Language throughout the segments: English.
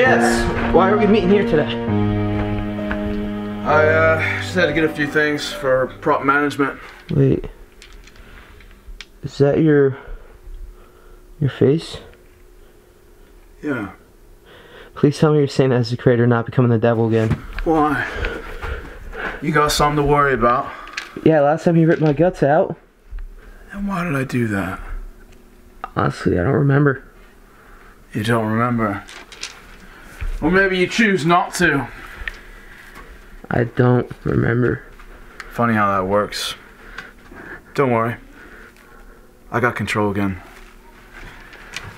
Jess, why are we meeting here today? I just had to get a few things for prop management. Wait, is that your face? Yeah. Please tell me you're saying that as a creator, not becoming the devil again. Why? You got something to worry about. Yeah, last time you ripped my guts out. And why did I do that? Honestly, I don't remember. You don't remember? Or maybe you choose not to. I don't remember. Funny how that works. Don't worry. I got control again.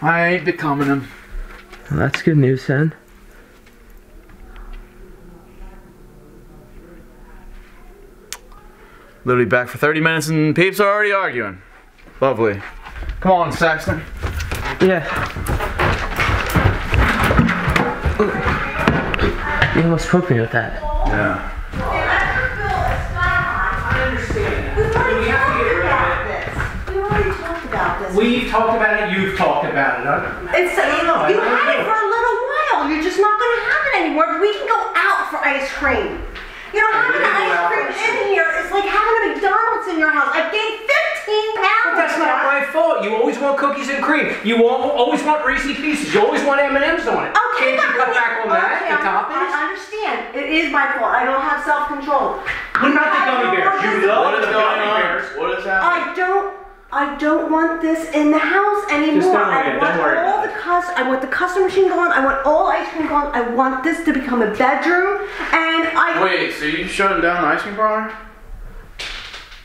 I ain't becoming him. Well, that's good news, son. Literally back for 30 minutes and peeps are already arguing. Lovely. Come on, Saxton. Yeah. Ooh. You almost poked me with that. Yeah. We've talked about it, you've talked about it. It's, you had it for a little while. You're just not going to have it anymore. But we can go out for ice cream. You know, having an ice cream in here is like having a McDonald's in your house. I've gained 15 pounds. But that's not my fault. You always want cookies and cream. You always want Reese's Pieces. You always want M&M's on it. Okay, can't you come back on that? Okay, the toppings? I understand. It is my fault. I don't have self-control. What about the gummy bears? You love the gummy bears. What is happening? I don't want this in the house anymore. I want all the custom machine gone. I want all ice cream gone. I want this to become a bedroom. And I wait. So you shutting down the ice cream parlor?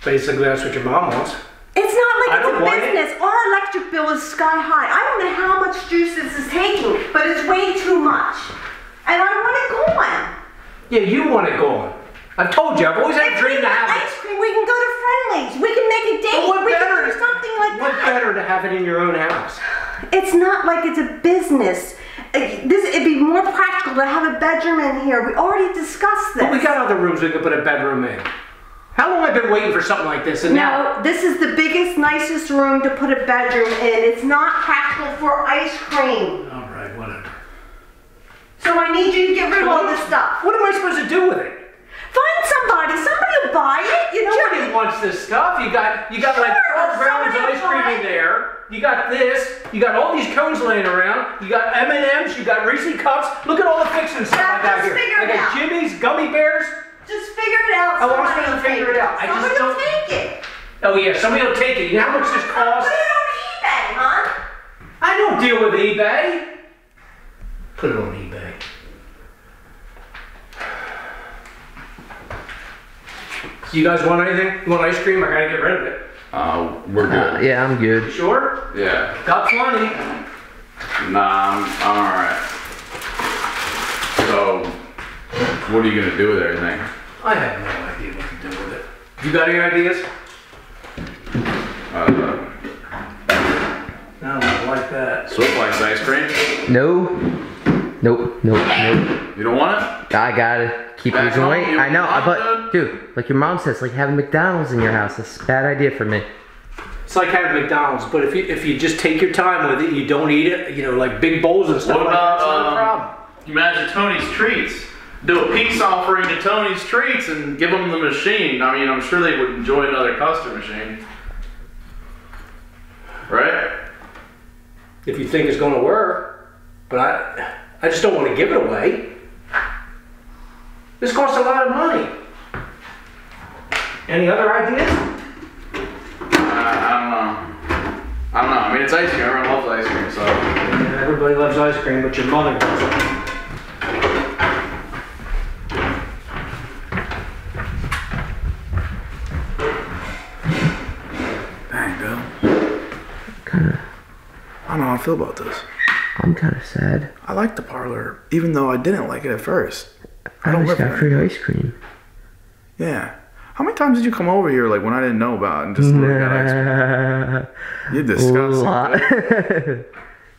Basically, that's what your mom wants. It's not like it's a business. Our electric bill is sky high. I don't know how much juice this is taking, but it's way too much. And I want it gone. Yeah, you want it gone. I've told you, I've always had a dream to have ice cream. We can go to Friendly's. We can make a date. We can do something like that. What better to have it in your own house? It's not like it's a business. It'd be more practical to have a bedroom in here. We already discussed this. But we got other rooms we could put a bedroom in. How long have I been waiting for something like this? And now this is the biggest, nicest room to put a bedroom in. It's not practical for ice cream. All right, whatever. So I need you to get rid of all this stuff. What am I supposed to do with it? Find somebody will buy it, you know. Nobody wants this stuff. You got like 12 rounds of ice cream in there. You got this. You got all these cones laying around. You got M&M's. You got Reese's cups. Look at all the fixings stuff out here. I got Jimmy's, gummy bears. Just figure it out. I want to figure it out. Somebody will take it. Oh yeah, somebody will take it. You know how much this costs? Put it on eBay, huh? I don't deal with eBay. Put it on eBay. You guys want anything? You want ice cream? I gotta get rid of it. We're good. Yeah, I'm good. You sure? Yeah. Got plenty. Nah, I'm alright. So, what are you gonna do with everything? I have no idea what to do with it. You got any ideas? I don't like that. So it likes ice cream? No. Nope. You don't want it? I got it. Keep losing weight. I know, but dude, like your mom says, like having McDonald's in your house, that's a bad idea for me. It's like having McDonald's, but if you just take your time with it, you don't eat it, you know, like big bowls and stuff. What about, like that's not a problem. You imagine Tony's Treats. Do a peace offering to Tony's Treats and give them the machine. I mean, I'm sure they would enjoy another custom machine, right? If you think it's going to work, but I just don't want to give it away. This costs a lot of money. Any other ideas? I don't know. I mean, it's ice cream. Everyone loves ice cream, so. Yeah, everybody loves ice cream, but your mother doesn't. Dang, Bill. I don't know how I feel about this. I'm kind of sad. I like the parlor, even though I didn't like it at first. I just got free ice cream. Yeah. How many times did you come over here like when I didn't know about it and just look at ice cream? You're disgusting. A lot.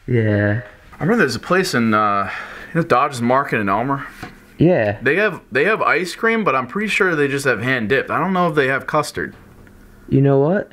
Yeah. I remember there's a place in Dodgers Market in Elmer. Yeah. They have ice cream, but I'm pretty sure they just have hand dipped. I don't know if they have custard. You know what?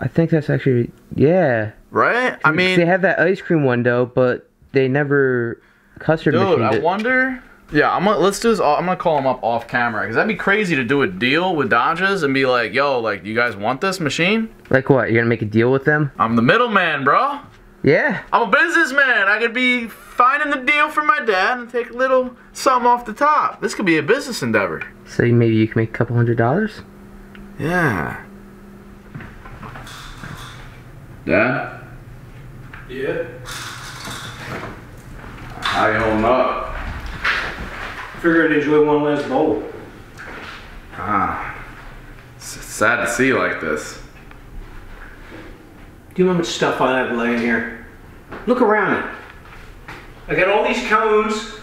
I think that's actually yeah. Right? I mean they have that ice cream one though, but they never custard machine. Dude, I wonder. Yeah, let's do this. I'm gonna call him up off camera because that'd be crazy to do a deal with Dodgers and be like, "Yo, like, you guys want this machine?" Like what? You're gonna make a deal with them? I'm the middleman, bro. Yeah. I'm a businessman. I could be finding the deal for my dad and take a little something off the top. This could be a business endeavor. So maybe you can make a couple $100? Yeah. Dad? Yeah. How you holding up? Figured I'd enjoy one last bowl. Ah, it's sad to see you like this. Do you know how much stuff I have laying here? Look around it. I got all these cones,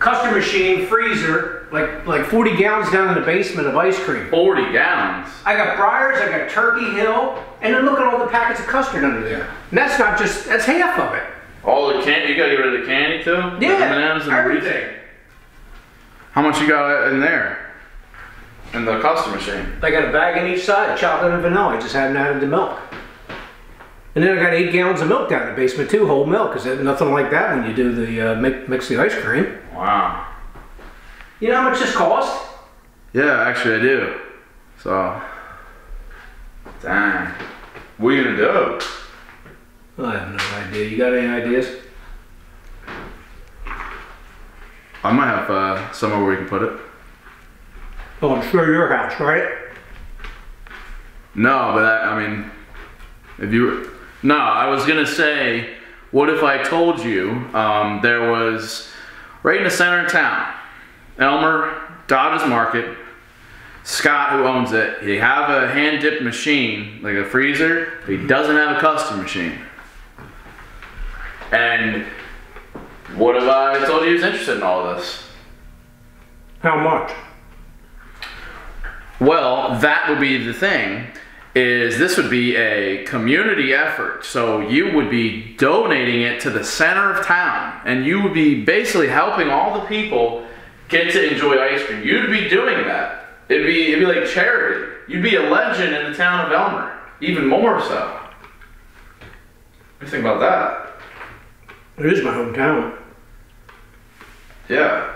custard machine, freezer, like 40 gallons down in the basement of ice cream. 40 gallons? I got Breyers, I got Turkey Hill, and then look at all the packets of custard under there. And that's not just, that's half of it. All the candy, you gotta get rid of the candy too? Yeah, the everything. How much you got in there? In the custard machine? I got a bag on each side, chocolate and vanilla. I just haven't added the milk. And then I got 8 gallons of milk down in the basement too, whole milk. Cause there's nothing like that when you do the mix the ice cream. Wow. You know how much this cost? Yeah, actually I do. So, dang. What are you gonna do? I have no idea. You got any ideas? I might have somewhere where you can put it. Oh, I'm sure your house, right? No, but I mean, if you were, no, I was gonna say, what if I told you there was right in the center of town, Elmer, Dodgers Market, Scott, who owns it, he have a hand dipped machine like a freezer, but he doesn't have a custom machine. And what if I told you he was interested in all of this? How much? Well, that would be the thing, is this would be a community effort. So you would be donating it to the center of town, and you would be basically helping all the people get to enjoy ice cream. You'd be doing that. It'd be like charity. You'd be a legend in the town of Elmer, even more so. What do you think about that? It is my hometown. Yeah.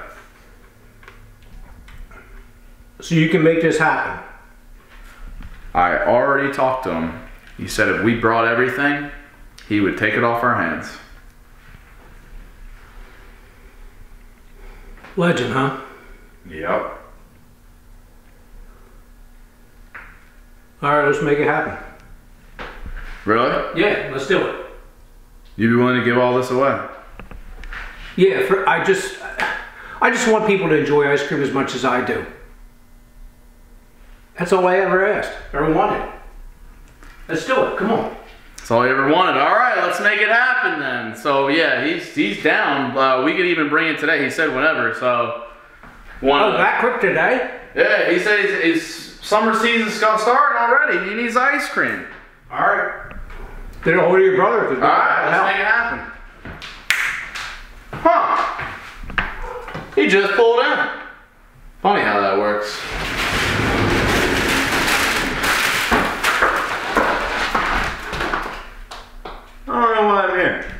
So you can make this happen. I already talked to him. He said if we brought everything, he would take it off our hands. Legend, huh? Yep. Alright, let's make it happen. Really? Yeah, let's do it. You'd be willing to give all this away? Yeah, I just want people to enjoy ice cream as much as I do. That's all I ever asked, ever wanted. Let's do it, come on. That's all I ever wanted. All right, let's make it happen then. So yeah, he's down. We could even bring it today. He said whenever, so. Oh, that quick today? Yeah, he said his summer season's gonna start already. He needs ice cream. All right. Get a hold of your brother. All right, let's make it happen. Huh. He just pulled in. Funny how that works. I don't know why I'm here.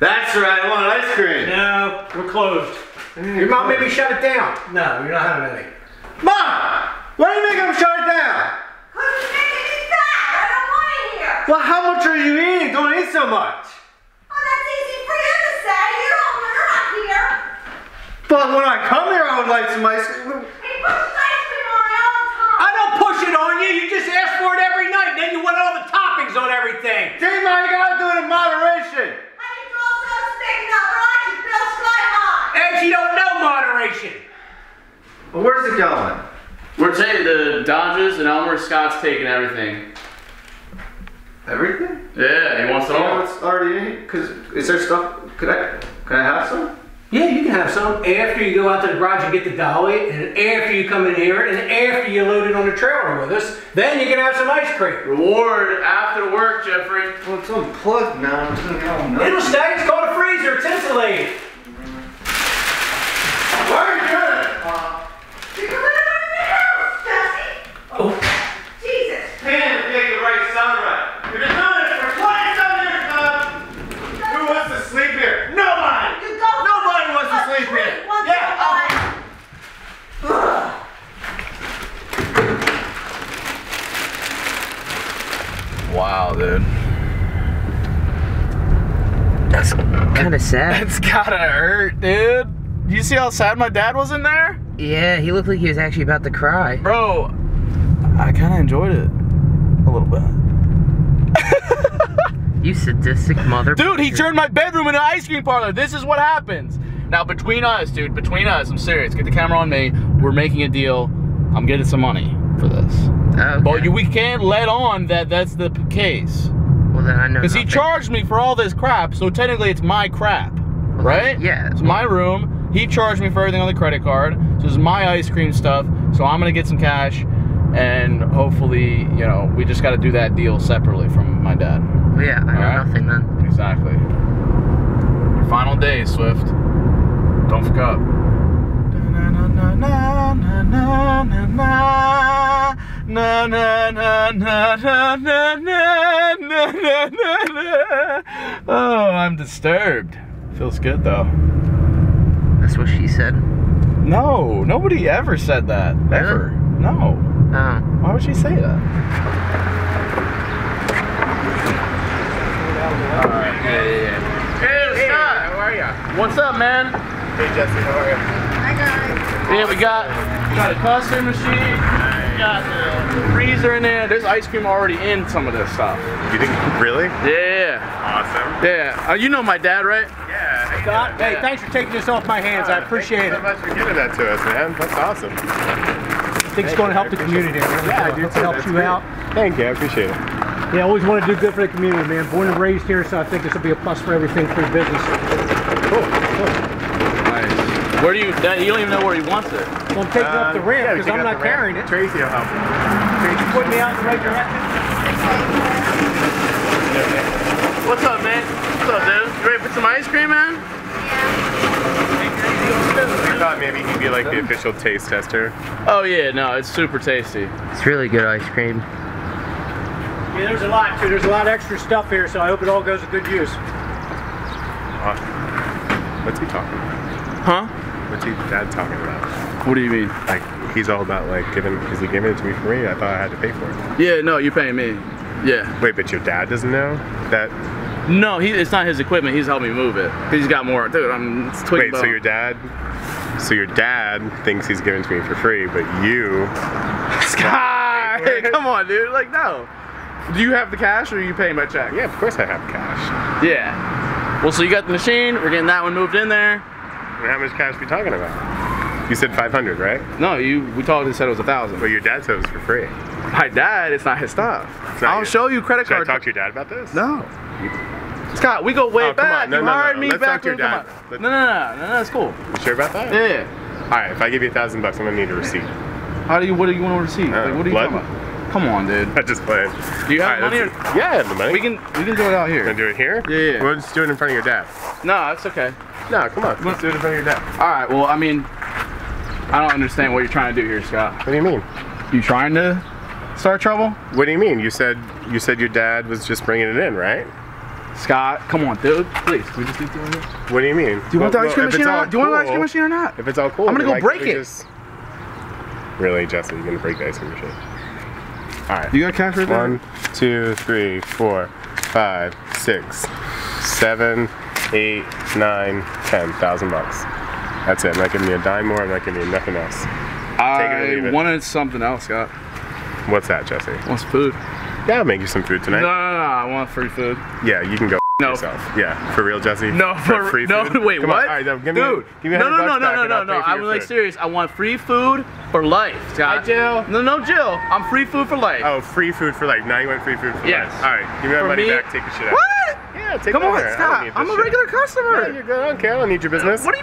That's right, I wanted ice cream. No, we're closed. Your mom made me shut it down. No, you're not having any. Mom! Why do you make him shut it down? Well, how much are you eating? Don't eat so much. Oh, that's easy for you to say. You're not here. But when I come here, I would like some ice cream. He pushes ice cream on me all the time. I don't push it on you. You just ask for it every night, and then you want all the toppings on everything. Dima, you gotta do it in moderation. I can do all those things up, but I can feel sky high. And you don't know moderation. Well, where's it going? We're taking the Dodgers and Elmer Scott's taking everything. Everything? Yeah, he wants it all. It's already in. Cause is there stuff? Could I have some? Yeah, you can have some. After you go out to the garage and get the dolly, and after you come in here, and after you load it on the trailer with us, then you can have some ice cream. Reward after work, Jeffrey. Well, it's unplugged now. It's gonna go nuts. It'll stay. It's called a freezer. It's insulated. Where's your? You can live in the house, Jesse. Oh, Jesus. Pan, take the right sunrise. You're doing it for 27 years, Bob. Wow, dude. That's kind of sad. That's gotta hurt, dude. You see how sad my dad was in there? Yeah, he looked like he was actually about to cry. Bro, I kind of enjoyed it a little bit. You sadistic mother. Dude, he turned my bedroom into an ice cream parlor. This is what happens. Now, between us, dude, between us, I'm serious. Get the camera on me. We're making a deal. I'm getting some money for this. Okay. But we can't let on that that's the case. Well, then I know. Because he charged me for all this crap, so technically it's my crap, right? Yeah. It's my room. He charged me for everything on the credit card, so it's my ice cream stuff. So I'm gonna get some cash, and hopefully, you know, we just got to do that deal separately from my dad. Yeah, I know nothing then. Exactly. Your final day, Swift. Don't fuck up. Oh, I'm disturbed. Feels good though. That's what she said? No, nobody ever said that. Really? Ever. No. Why would she say that? Alright, yeah. Hey, what's up? How are ya? What's up, man? Hey, Jesse, how are ya? Yeah, we got a coffee machine, we got the freezer in there. There's ice cream already in some of this stuff. You think, really? Yeah. Awesome. Yeah. You know my dad, right? Yeah. Scott, hey, thanks for taking this off my hands. I appreciate it. Thank you so much for giving that to us, man. That's awesome. I think it's going to help the community. Yeah, I do too. Helps you out. Thank you. I appreciate it. Yeah, I always want to do good for the community, man. Born and raised here, so I think this will be a plus for everything for your business. Cool. Where do you, you don't even know where he wants it. Well, I'm taking up the ramp because I'm not carrying it. Tracy will help me. Tracy put me out in the right direction. What's up, man? What's up, dude? You ready to put some ice cream in? Yeah. I thought maybe he'd be like the official taste tester. Oh yeah, no, it's super tasty. It's really good ice cream. Yeah, there's a lot too. There's a lot of extra stuff here, so I hope it all goes to good use. What's he talking about? Huh? What's your dad talking about? What do you mean? Like, he's all about like giving, because he gave it to me for free. I thought I had to pay for it. Yeah, no, you're paying me. Yeah. Wait, but your dad doesn't know that? No, it's not his equipment. He's helped me move it. He's got more. Dude, it's twig bone. Wait, so your dad thinks he's giving it to me for free, but you? Sky, come on, dude. Like, no. Do you have the cash, or are you paying by check? Yeah, of course I have cash. Yeah. Well, so you got the machine. We're getting that one moved in there. How much cash are we talking about? You said 500, right? No, we talked and said it was 1,000. Well, your dad said it was for free. My dad, it's not his stuff. I'll show you credit card. Should I talk to your dad about this? No. Scott, we go way back. You hired me back when you come on. No, that's cool. You sure about that? Yeah. All right, if I give you $1,000, I'm gonna need a receipt. What do you want a receipt? Like, what are you talking about? Come on, dude. I just played. Do you have money? Yeah, I have the money. We can do it out here. Gonna do it here? Yeah. We'll just do it in front of your dad. No, that's okay. No, come on. Let's do it in front of your dad. All right, well, I mean, I don't understand what you're trying to do here, Scott. What do you mean? You trying to start trouble? What do you mean? You said your dad was just bringing it in, right? Scott, come on, dude. Please, can we just do it here? What do you mean? Do you want the ice cream machine or not? Do you want the ice cream machine or not? If it's all cool, I'm going to go break it. Really, Justin, you're going to break the ice cream machine? All right. You got cash right there? 1, 2, 3, 4, 5, 6, 7, 8, 9, 10 thousand bucks. That's it. I'm not giving you a dime more. I'm not giving you nothing else. I wanted something else, Scott. What's that, Jesse? I want some food. Yeah, I'll make you some food tonight. No, I want free food. Yeah, you can go yourself. Yeah, for real, Jesse. No, for free food. No, wait, come what? On. All right, give me $100 back. I was like serious. I want free food for life, Scott. Hi, Jill. No, Jill. I'm free food for life. Oh, free food for life. Now you want free food for life. All right, give me my money back. Take your shit out. What? Yeah, take come on, stop. I'm a regular customer. Yeah, you're good. I don't care. I don't need your business. What?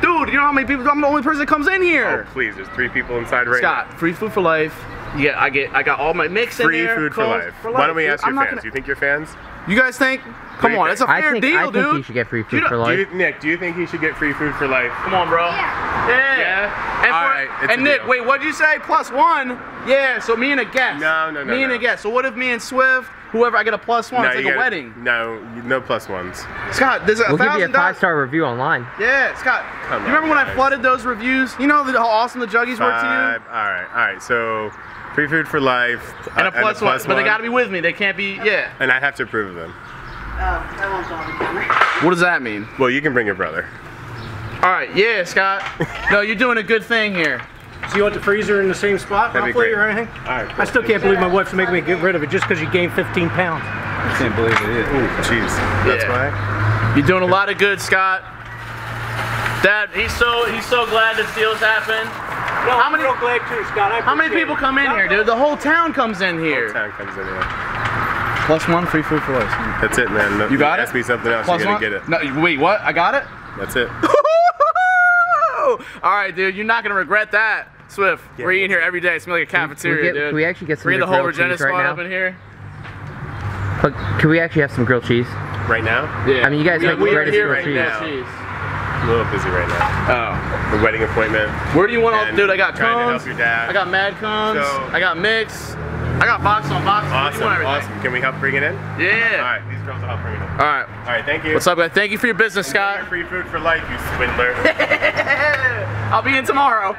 Dude, you know how many people? I'm the only person that comes in here. Oh, please. There's 3 people inside right now. Scott, free food for life. Yeah, I got all my mix in there. Free food for life. Why don't we ask your fans? You think your fans? You guys think? Come on, that's a fair deal, dude. I think he should get free food for life. Nick, do you think he should get free food for life? Come on, bro. Yeah. And, all right, and Nick, wait, what'd you say? +1? Yeah, so me and a guest. No. Me and a guest. So what if me and Swift, whoever, I get a +1? It's like a wedding. No +1s. Scott, there's $1,000. We'll give you a 5-star review online. Yeah, Scott. You remember when I flooded those reviews? You know how awesome the Juggies were to you? All right, so Free food for life. And a plus one. But they gotta be with me. They can't be, yeah. And I have to approve of them. Oh, that won't go on the camera. What does that mean? Well, you can bring your brother. All right, yeah, Scott. No, you're doing a good thing here. So you want the freezer in the same spot, hopefully, or anything? All right. Cool. I still can't believe my wife's making me get rid of it just because you gained 15 pounds. I can't believe it is. Oh, jeez. Yeah. That's why. You're doing a lot of good, Scott. Dad, he's so glad this deal's happened. No, how many? I'm real glad too, Scott. How many people come in here, dude? The whole town comes in here. The whole town comes in here. Plus one, free food for us. That's it, man. No, you got it? Ask me something else. Plus one? Get it. No, wait, what? I got it? That's it. All right, dude, you're not gonna regret that, Swift. Yeah, we're eating here every day. It's like a cafeteria, dude. Can we actually get some grilled cheese right now? Up in here. But can we actually have some grilled cheese right now? Yeah. I mean, you guys make the greatest grilled cheese. I'm a little busy right now. Oh, the wedding appointment. Where do you want all, dude? I got cones. I got mad cones. So, I got mix. I got box on box. Awesome, awesome. Can we help bring it in? Yeah. All right, these girls will help bring it in. All right. All right, thank you. What's up, guys? Thank you for your business, Scott. Free food for life, you swindler. I'll be in tomorrow.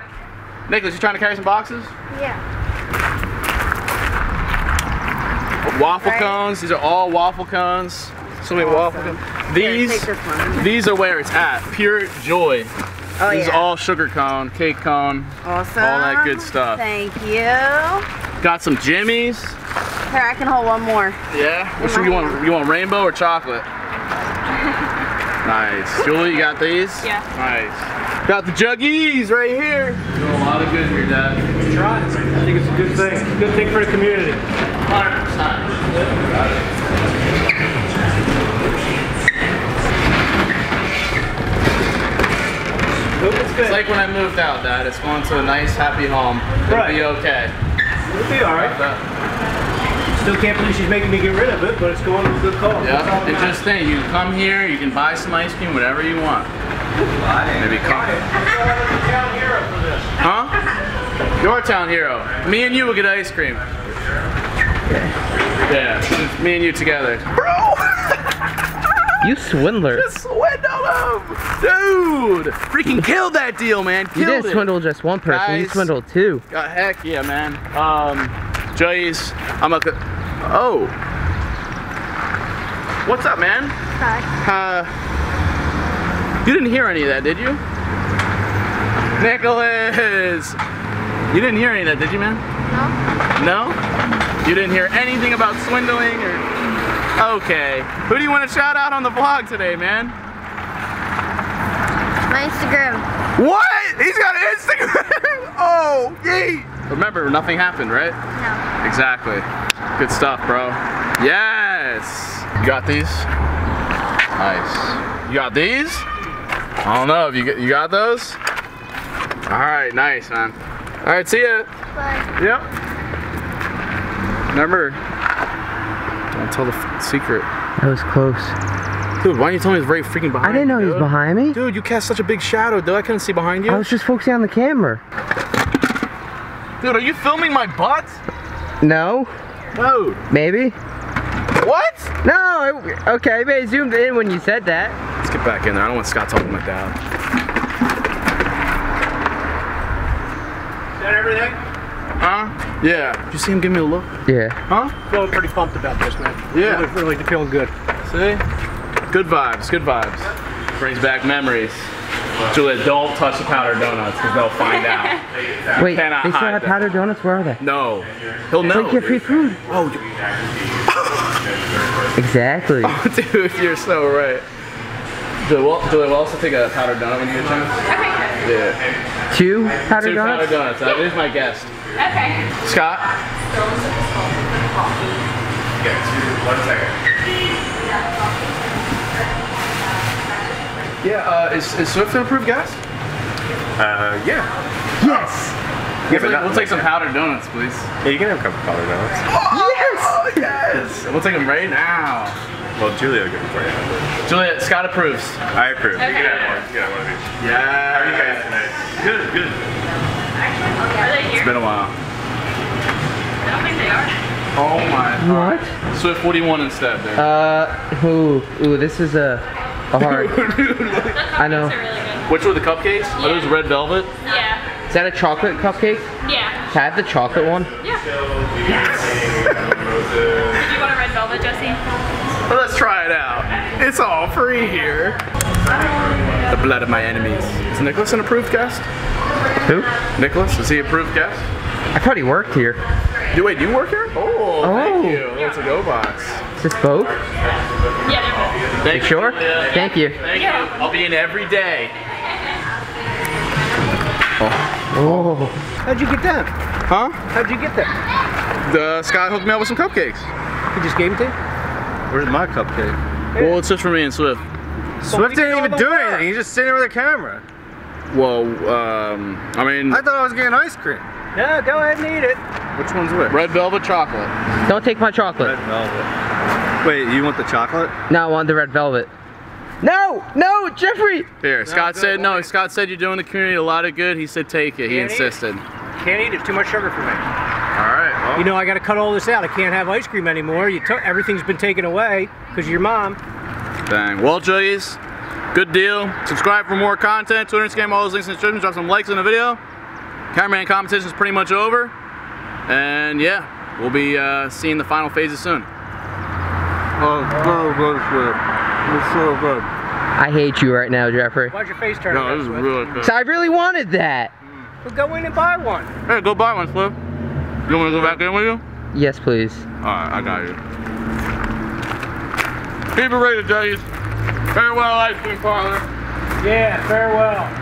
Nicholas, you trying to carry some boxes? Yeah. Waffle cones. These are all waffle cones. So many waffle cones. These are where it's at. Pure joy. Oh, this is all sugar cone, cake cone, all that good stuff. Thank you. Got some Jimmies. Here, I can hold one more. Yeah? Which one you want rainbow or chocolate? Nice. Julie, you got these? Yeah. Nice. Got the juggies right here. Doing a lot of good here, Dad. Let's try it. I think it's a good thing. Good thing for the community. 100%. Got it. It's like when I moved out, Dad. It's going to a nice, happy home. It'll be okay. It'll be alright. Still can't believe she's making me get rid of it, but it's going to a good call. Yeah, and just think, you can come here, you can buy some ice cream, whatever you want. Maybe coffee. You're town hero for this. Huh? Your town hero. Me and you will get ice cream. Yeah, just me and you together. Bro! You swindler. Just swindled him! Dude! Freaking killed that deal, man. Killed it. You didn't swindle just one person, you swindled two. Heck yeah, man. Joey's, oh. What's up, man? Hi. You didn't hear any of that, did you? Nicholas! You didn't hear any of that, did you, man? No. No? You didn't hear anything about swindling or... Okay. Who do you want to shout out on the vlog today, man? My Instagram. What? He's got an Instagram? Oh, yay! Remember, nothing happened, right? No. Exactly. Good stuff, bro. Yes! You got these? Nice. You got these? I don't know. You got those? Alright, nice, man. Alright, see ya. Bye. Yep. Remember, don't tell the secret. That was close. Dude, why didn't you tell me he was right freaking behind me? I didn't know he was behind me. Dude, you cast such a big shadow, dude. I couldn't see behind you. I was just focusing on the camera. Dude, are you filming my butt? No. No. Maybe. What? No. Okay, I zoomed in when you said that. Let's get back in there. I don't want Scott talking like that. Is that everything? Huh? Yeah. You see him give me a look? Yeah. Huh? Feeling pretty pumped about this, man. Yeah. Really feeling good. See? Good vibes, good vibes. Yep. Brings back memories. Well, Julia, don't touch the powdered donuts because they'll find out. Wait, they still have powdered donuts? Where are they? No. He'll know. They get free food. Oh. Exactly. Oh, dude, you're so right. Do they also take a powdered donut when you get a chance? Okay. Yeah. Two powdered donuts? Two powdered donuts. That is my guess. Okay. Scott? Yeah, 1 second. Yeah, is Swift an approved guest? Yeah. Yes! Yeah, we'll take some powdered donuts, please. Yeah, you can have a couple powdered donuts. Oh, yes! Oh, yes! We'll take them right now. Well, Julia will get them for you. Julia, Scott approves. I approve. Okay. You can have one. You can have one of these. Yeah. How are you guys tonight? Good, good. It's been a while. I don't think they are. Oh my god. What? Swift, what do you want instead there? Ooh, this is a hard. I know. Those are really good. Which were the cupcakes? Yeah. Are those red velvet? Yeah. Is that a chocolate cupcake? Yeah. Can I have the chocolate one? Yeah. Did you want a red velvet, Jesse? Well, let's try it out. It's all free here. The blood of my enemies. Is Nicholas an approved guest? Who? Nicholas, is he approved guest? I thought he worked here. Wait, do you work here? Oh, thank you. That's a GoBox. Is this both? Yeah, they're both. You sure? Thank you. Thank you. I'll be in every day. Oh. Oh. How'd you get that? Huh? How'd you get that? Scott hooked me up with some cupcakes. He just gave them to you? Where's my cupcake? Hey. Well, it's just for me and Swift. Swift didn't even do anything. He's just sitting with a camera. Well, I mean... I thought I was getting ice cream. No, go ahead and eat it. Which one's which? Red velvet chocolate. Don't take my chocolate. Red velvet. Wait, you want the chocolate? No, I want the red velvet. No! No, Jeffrey! Here, Scott said no. Scott said you're doing the community a lot of good. He said take it. He insisted. Can't eat it. It's too much sugar for me. Alright, well. You know, I gotta cut all this out. I can't have ice cream anymore. You everything's been taken away because of your mom. Dang. Well, Juddies, good deal. Subscribe for more content. Twitter, Instagram, all those links in the description. Drop some likes on the video. Cameraman competition's pretty much over. And yeah, we'll be seeing the final phases soon. It's so good. I hate you right now, Jeffrey. Why'd your face turn? No, this is really good. So I really wanted that. Well, go in and buy one. Hey, go buy one, Flip. You want me to go back in with you? Yes, please. Alright, I got you. Keep it rated, Juddies. Farewell, ice cream parlor. Yeah, farewell.